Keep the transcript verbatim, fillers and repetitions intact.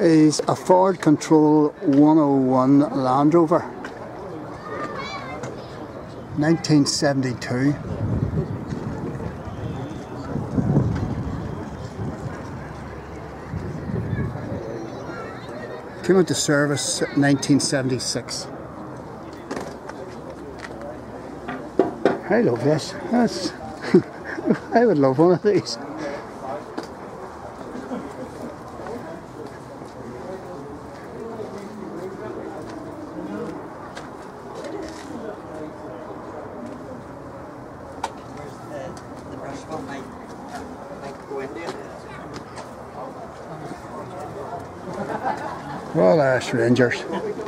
is a Ford Control one oh one Landrover, nineteen seventy-two. Came into service in nineteen seventy-six. I love this. That's I would love one of these. Well, Ash Rangers.